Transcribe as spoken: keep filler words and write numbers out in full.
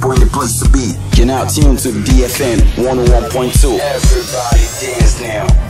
Boy, the place to be. You're now tuned to D F M one oh one point two. Everybody dance now.